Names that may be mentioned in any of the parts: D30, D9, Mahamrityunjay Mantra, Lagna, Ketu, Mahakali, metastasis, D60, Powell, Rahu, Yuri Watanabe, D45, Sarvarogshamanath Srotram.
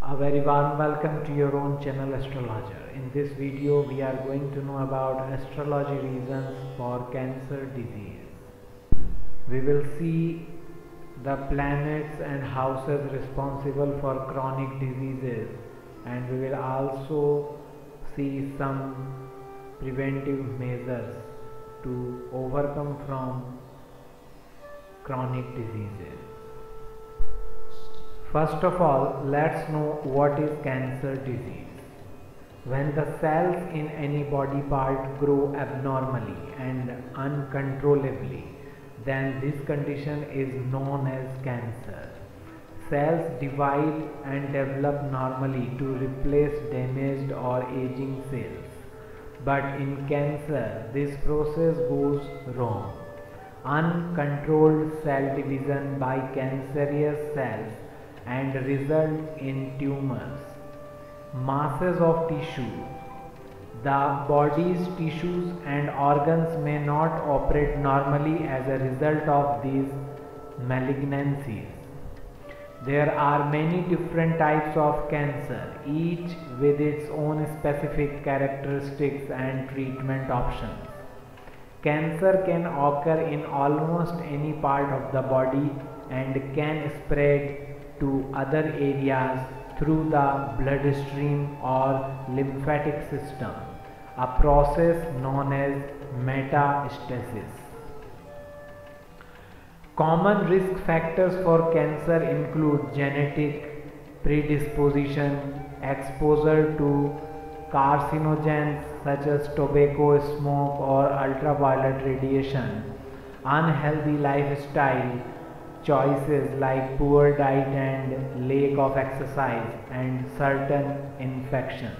A very warm welcome to your own channel Astrologer. In this video we are going to know about astrology reasons for cancer disease. We will see the planets and houses responsible for chronic diseases, and we will also see some preventive measures to overcome from chronic diseases. First of all, let's know what is cancer disease. When the cells in any body part grow abnormally and uncontrollably, then this condition is known as cancer. Cells divide and develop normally to replace damaged or aging cells. But in cancer, this process goes wrong. Uncontrolled cell division by cancerous cells and result in tumors, masses of tissue. The body's tissues and organs may not operate normally as a result of these malignancies. There are many different types of cancer, each with its own specific characteristics and treatment options. Cancer can occur in almost any part of the body and can spread to other areas through the bloodstream or lymphatic system, a process known as metastasis. Common risk factors for cancer include genetic predisposition, exposure to carcinogens such as tobacco, smoke or ultraviolet radiation, unhealthy lifestyle choices like poor diet and lack of exercise, and certain infections.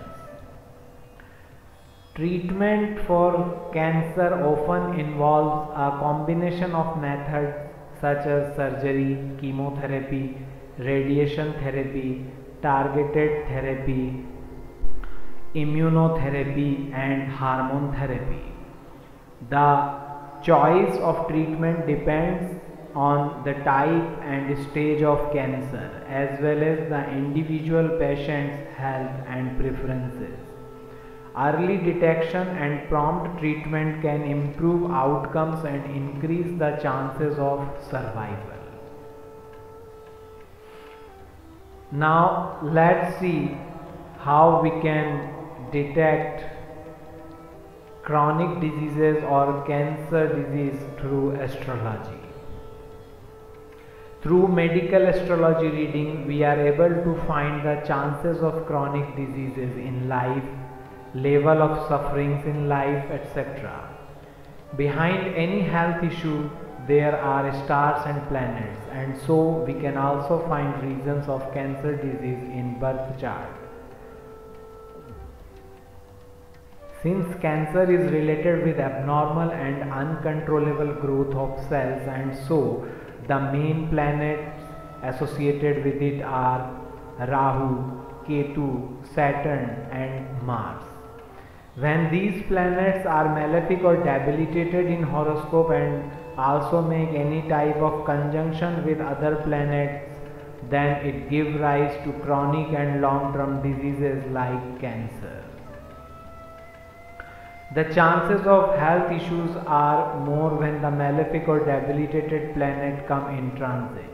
Treatment for cancer often involves a combination of methods such as surgery, chemotherapy, radiation therapy, targeted therapy, immunotherapy and hormone therapy. The choice of treatment depends on the type and stage of cancer, as well as the individual patient's health and preferences. Early detection and prompt treatment can improve outcomes and increase the chances of survival. Now let's see how we can detect chronic diseases or cancer disease through astrology. Through medical astrology reading, we are able to find the chances of chronic diseases in life, level of sufferings in life, etc. Behind any health issue, there are stars and planets, and so we can also find reasons of cancer disease in birth chart. Since cancer is related with abnormal and uncontrollable growth of cells, and so the main planets associated with it are Rahu, Ketu, Saturn and Mars. When these planets are malefic or debilitated in horoscope and also make any type of conjunction with other planets, then it gives rise to chronic and long-term diseases like cancer. The chances of health issues are more when the malefic or debilitated planet come in transit.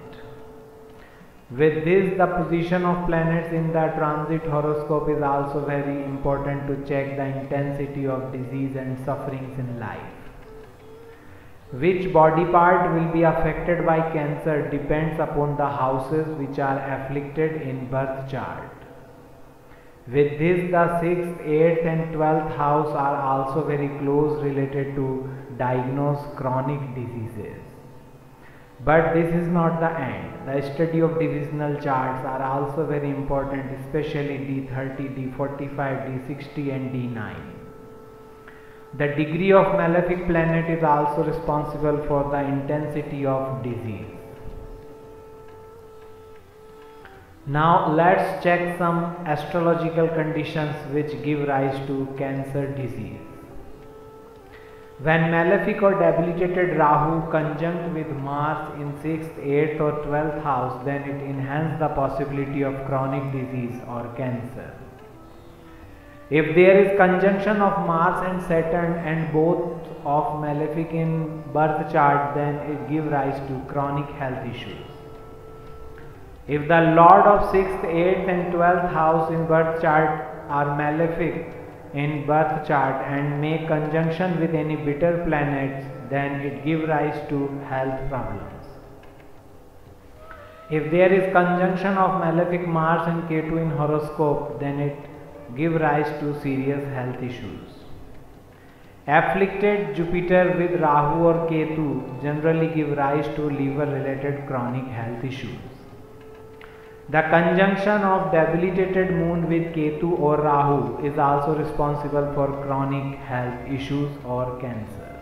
With this, the position of planets in the transit horoscope is also very important to check the intensity of disease and sufferings in life. Which body part will be affected by cancer depends upon the houses which are afflicted in birth chart. With this, the 6th, 8th and 12th house are also very close related to diagnose chronic diseases. But this is not the end. The study of divisional charts are also very important, especially D30, D45, D60 and D9. The degree of malefic planet is also responsible for the intensity of disease. Now let's check some astrological conditions which give rise to cancer disease. When malefic or debilitated Rahu conjunct with Mars in 6th, 8th or 12th house, then it enhances the possibility of chronic disease or cancer. If there is conjunction of Mars and Saturn and both of malefic in birth chart, then it gives rise to chronic health issues. If the Lord of 6th, 8th and 12th house in birth chart are malefic in birth chart and make conjunction with any bitter planets, then it gives rise to health problems. If there is conjunction of malefic Mars and Ketu in horoscope, then it gives rise to serious health issues. Afflicted Jupiter with Rahu or Ketu generally give rise to liver related chronic health issues. The conjunction of debilitated moon with Ketu or Rahu is also responsible for chronic health issues or cancer.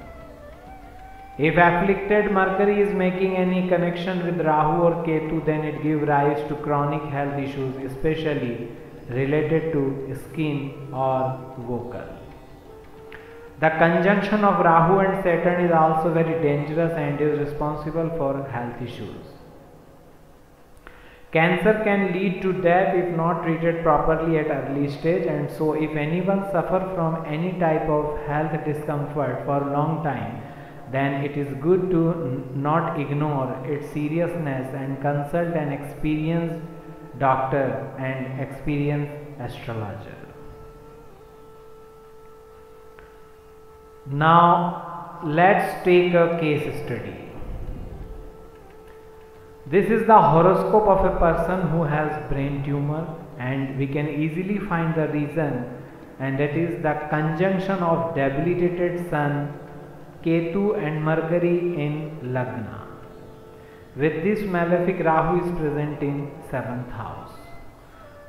If afflicted Mercury is making any connection with Rahu or Ketu, then it gives rise to chronic health issues, especially related to skin or vocal. The conjunction of Rahu and Saturn is also very dangerous and is responsible for health issues. Cancer can lead to death if not treated properly at early stage, and so if anyone suffers from any type of health discomfort for a long time, then it is good to not ignore its seriousness and consult an experienced doctor and experienced astrologer. Now let's take a case study. This is the horoscope of a person who has brain tumor, and we can easily find the reason, and that is the conjunction of debilitated Sun, Ketu and Mercury in Lagna. With this, malefic Rahu is present in 7th house.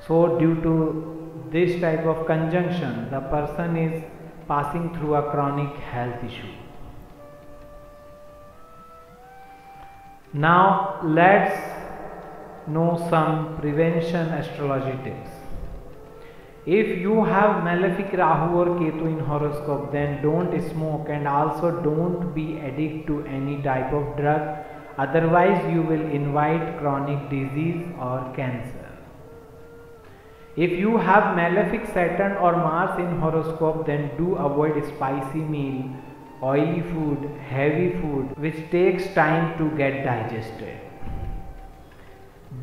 So due to this type of conjunction, the person is passing through a chronic health issue. Now let's know some prevention astrology tips. If you have malefic Rahu or Ketu in horoscope, then don't smoke and also don't be addicted to any type of drug, otherwise you will invite chronic disease or cancer. If you have malefic Saturn or Mars in horoscope, then do avoid spicy meal, oily food, heavy food, which takes time to get digested.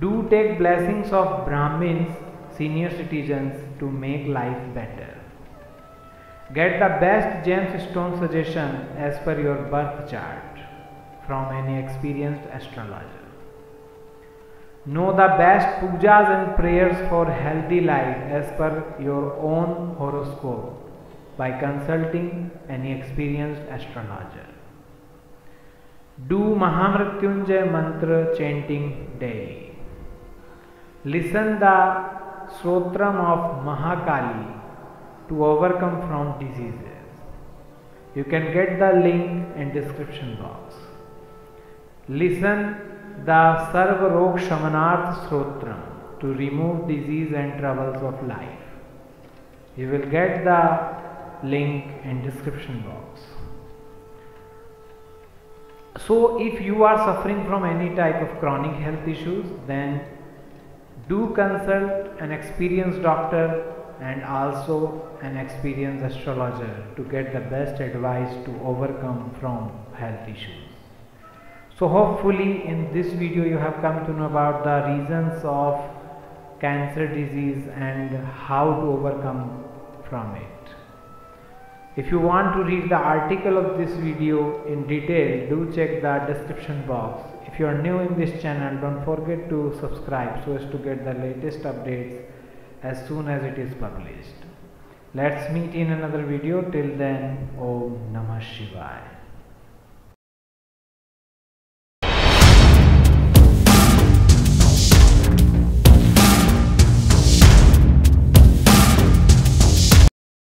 Do take blessings of Brahmins, senior citizens, to make life better. Get the best gemstone suggestion as per your birth chart from any experienced astrologer. Know the best pujas and prayers for healthy life as per your own horoscope by consulting any experienced astrologer. Do Mahamrityunjay Mantra chanting daily. Listen the Srotram of Mahakali to overcome from diseases. You can get the link in description box. Listen the Sarvarogshamanath Srotram to remove disease and troubles of life. You will get the link in description box. So if you are suffering from any type of chronic health issues, then do consult an experienced doctor and also an experienced astrologer to get the best advice to overcome from health issues. So hopefully in this video you have come to know about the reasons of cancer disease and how to overcome from it. If you want to read the article of this video in detail, do check the description box. If you are new in this channel, don't forget to subscribe so as to get the latest updates as soon as it is published. Let's meet in another video. Till then, Om Namah Shivaya.